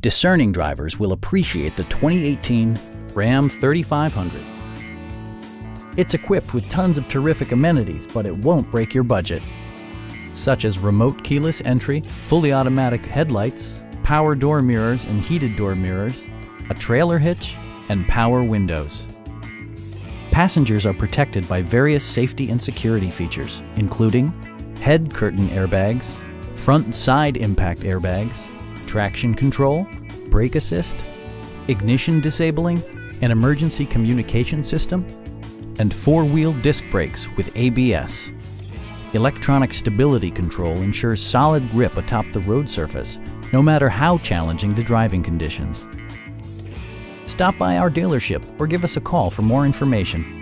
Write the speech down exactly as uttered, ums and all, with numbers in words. Discerning drivers will appreciate the twenty eighteen Ram thirty-five hundred. It's equipped with tons of terrific amenities, but it won't break your budget, such as remote keyless entry, fully automatic headlights, power door mirrors and heated door mirrors, a trailer hitch, and power windows. Passengers are protected by various safety and security features, including head curtain airbags, front and side impact airbags, traction control, brake assist, ignition disabling, an emergency communication system, and four-wheel disc brakes with A B S. Electronic stability control ensures solid grip atop the road surface, no matter how challenging the driving conditions. Stop by our dealership or give us a call for more information.